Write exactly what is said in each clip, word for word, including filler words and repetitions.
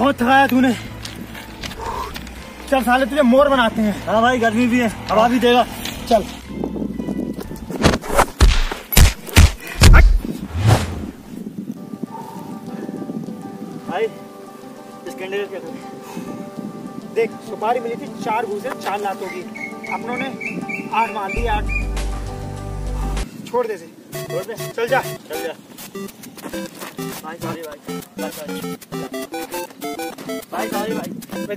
बहुत थकाया तूने। चल साले तुझे मोर बनाते हैं। हाँ भाई गर्मी भी है, हवा भी देगा। चल भाई इस कैंडल क्या करें? देख सुपारी मिली थी चार गुजर चार लातों की, अपनों ने आठ मार दी। आठ छोड़ दे से, छोड़ दे, चल जा चल जा। भाई सॉरी भाई, भाई सॉरी भाई,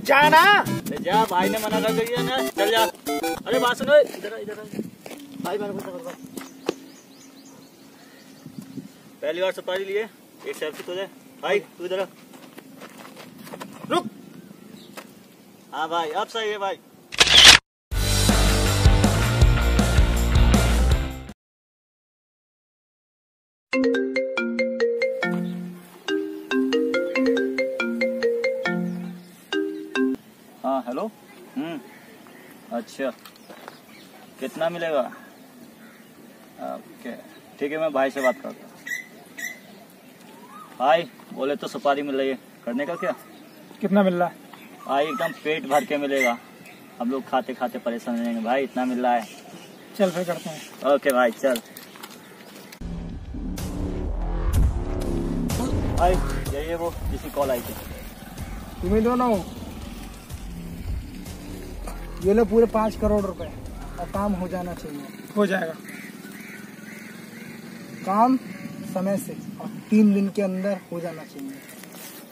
जा ना जा, भाई ने मना कर दिया ना, चल जा। अरे बात सुनो, इधर इधर भाई, बार बार बार पहली बार सुपारी लिए, एक सेल्फी तो ले भाई। तू इधर रुक। हाँ भाई अब सही है भाई। हाँ हेलो, हम्म अच्छा कितना मिलेगा? ओके ठीक है, मैं भाई से बात करता हूँ। भाई बोले तो सुपारी मिल रही है, करने का क्या? कितना मिल रहा है? भाई एकदम पेट भर के मिलेगा, हम लोग खाते खाते परेशान रहेंगे भाई, इतना मिल रहा है। चल फिर करते हैं। ओके भाई चल। भाई यही है वो जिसकी कॉल आई थी। तुम्हें दोनों ये लो पूरे पाँच करोड़ रुपए, और काम हो जाना चाहिए। हो जाएगा काम समय से, और तीन दिन के अंदर हो जाना चाहिए।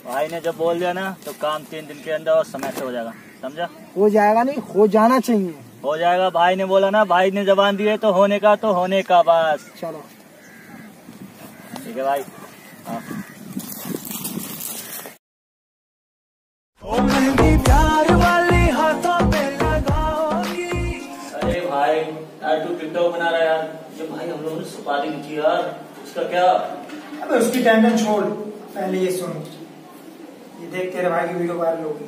भाई ने जब बोल दिया ना तो काम तीन दिन के अंदर और समय से हो जाएगा, समझा? हो जाएगा नहीं, हो जाना चाहिए। हो जाएगा भाई ने बोला ना, भाई ने जबान दी है तो होने का तो होने का बस। चलो ठीक है भाई। हाँ बना रहा यार, ये भाई हम लोगों ने सुपारी की यार, उसका क्या? अबे उसकी टेंशन छोड़, पहले ये सुन, ये देख तेरे भाई की वीडियो वायरल हो गई।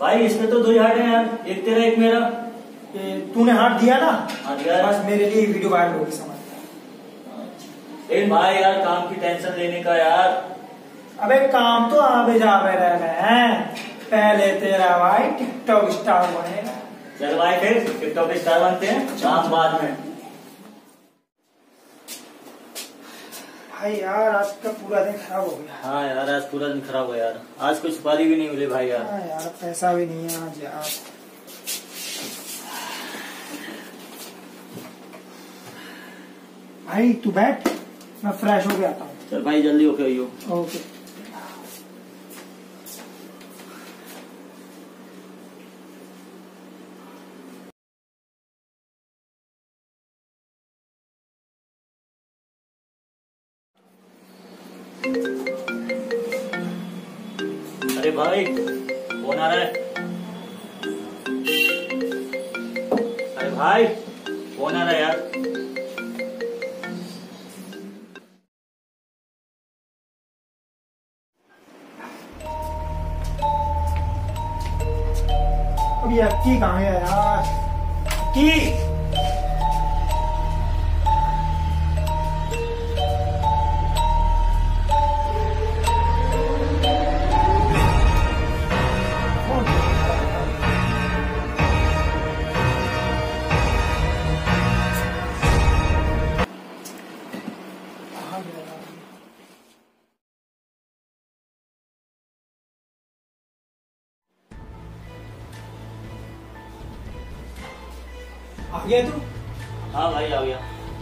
भाई इसमें तो दो हार्ट हैं यार, एक तेरा एक मेरा। तूने हार्ट दिया ना? हाँ दिया। बस मेरे लिए वीडियो वायरल होगी, समझ। ए भाई यार काम की टेंशन लेने का यार। अबे काम तो आवे जावे रहना है, पहले तेरा भाई टिकटॉक स्टार बनेगा। चल भाई फिर टिकटॉक स्टार बनते हैं, काम बाद में। भाई यार आज का पूरा दिन खराब हो गया। हाँ यार आज पूरा दिन खराब हो गया यार, आज कोई सुपारी भी नहीं मिली भाई यार। हाँ यार पैसा भी नहीं है आज यार। भाई तू बैठ, मैं फ्रेश हो गया था। चल भाई जल्दी होके आइयो। ओके अरे भाई कौन आ रहा है? अरे भाई कौन आ रहा है यार? अब ये अक्की कहाँ है यार? अक्की आ गया तू? हाँ भाई आ गया।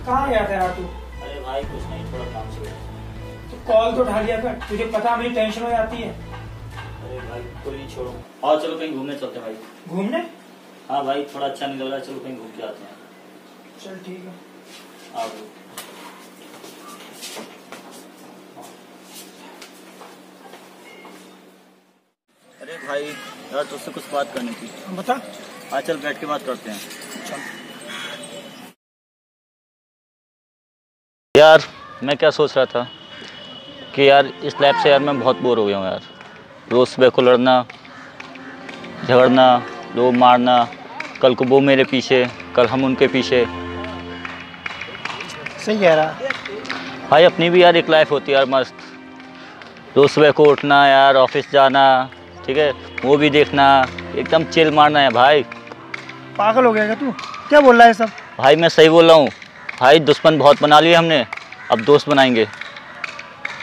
कहाँ गया था यार तू? अरे भाई कुछ नहीं, थोड़ा काम से। तू कॉल तो उठा लिया कर, तुझे पता मेरी टेंशन हो जाती है। अरे भाई कोई नहीं छोड़ो, और चलो कहीं घूमने चलते हैं भाई। घूमने? हाँ भाई थोड़ा अच्छा नहीं लग रहा, चलो कहीं घूम के आते हैं। चल ठीक है। आओ अरे भाई यार तुझसे कुछ बात करनी थी। बता। हाँ चल बैठ के बात करते हैं। यार मैं क्या सोच रहा था कि यार इस लाइफ से यार मैं बहुत बोर हो गया हूँ यार। रोज़ सुबह को लड़ना झगड़ना, लोग मारना, कल को वो मेरे पीछे, कल हम उनके पीछे। सही कह रहा भाई, अपनी भी यार एक लाइफ होती है यार मस्त। रोज़ सुबह को उठना यार, ऑफिस जाना, ठीक है, वो भी देखना, एकदम चिल मारना है भाई। पागल हो गया क्या तू? क्या बोल रहा है सब? भाई मैं सही बोल रहा हूँ भाई, दुश्मन बहुत बना लिए हमने, अब दोस्त बनाएंगे।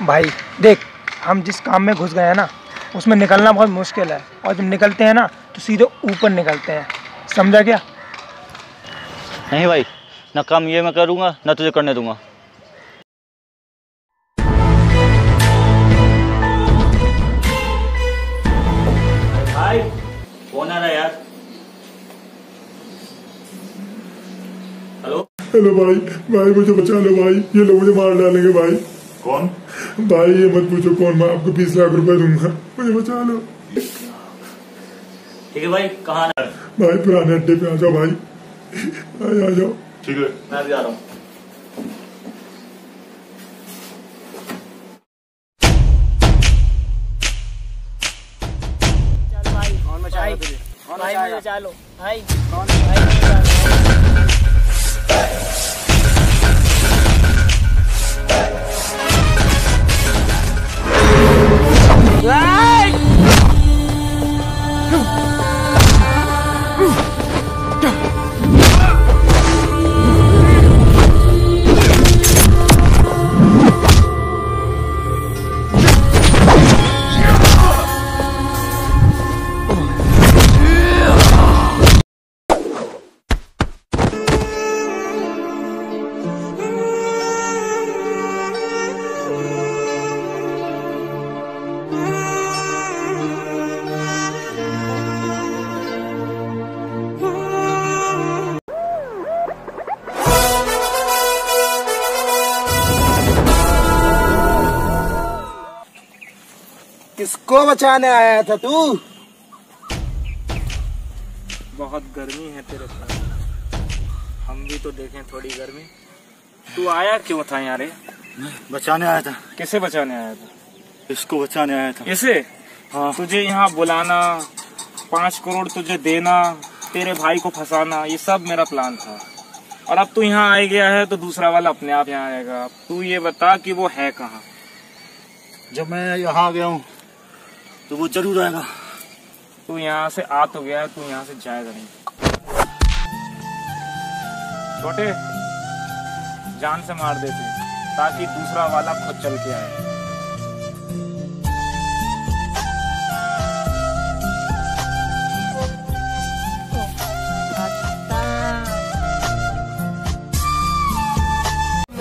भाई देख, हम जिस काम में घुस गए हैं ना उसमें निकलना बहुत मुश्किल है, और जब निकलते हैं ना तो सीधे ऊपर निकलते हैं, समझा क्या? नहीं भाई, ना काम ये मैं करूँगा ना तुझे करने दूँगा। भाई कौन आ रहा है यार? हेलो हेलो भाई, भाई मुझे बचा लो भाई, ये लोग मुझे मार डालेंगे भाई। कौन? भाई ये मत पूछो कौन, मैं आपको बीस लाख रुपए दूंगा, मुझे बचा लो। ठीक है भाई, कहाँ आना है? भाई पुराने अड्डे पे आ जाओ भाई, भाई आ जाओ। ठीक है मैं भी आ रहा हूँ। भाई बचा लो भाई, कौन? भाई किसको बचाने आया था तू? बहुत गर्मी है तेरे पास, हम भी तो देखें थोड़ी गर्मी। तू आया क्यों था यार? मैं बचाने आया था। किसे बचाने आया था? इसको बचाने आया था। इसे? हाँ। तुझे यहाँ बुलाना, पाँच करोड़ तुझे देना, तेरे भाई को फंसाना, ये सब मेरा प्लान था। और अब तू यहाँ आ गया है तो दूसरा वाला अपने आप यहाँ आएगा। तू ये बता कि वो है कहाँ? जब मैं यहाँ आ गया हूँ तो वो जरूर आएगा। तू यहाँ से आ तो गया, तू यहाँ से जाएगा नहीं। छोटे जान से मार देते ताकि दूसरा वाला खुद चल के आए।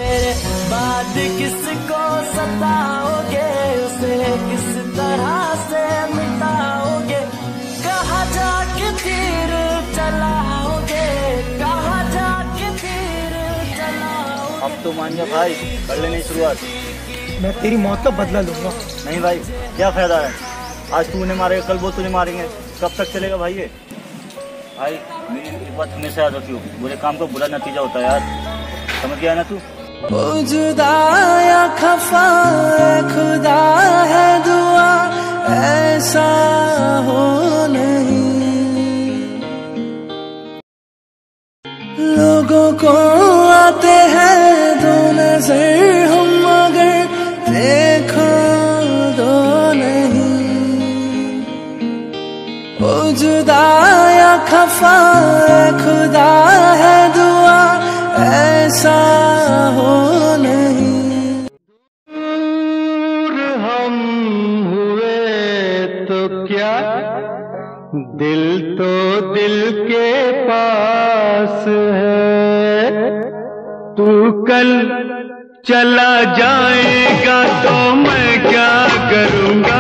मेरे बाद किसको सताओगे, उसे किस तरह से मिटाओगे, कहाँ जाके तीर चलाओगे, कहाँ जाके तीर चलाओगे। अब तो मान जा भाई, कर लेने शुरुआत। मैं तेरी मौत का बदला लूंगा। नहीं भाई, क्या फायदा है, आज तू उन्हें मारेगा कल वो तुझे मारेंगे, कब तक चलेगा भाई ये? भाई मेरी बात हमेशा याद रखियो, बुरे काम का बुरा नतीजा होता है यार, समझ गया ना तू? जुदा या खफा खुदा है दुआ, ऐसा हो नहीं। लोगों को आते हैं दो नजर हम, मगर देखो दो नहीं। जुदा या खफा खुदा है दुआ, ऐसा हो नहीं। दूर हम हुए तो क्या, दिल तो दिल के पास है, तू कल चला जाएगा तो मैं क्या करूँगा।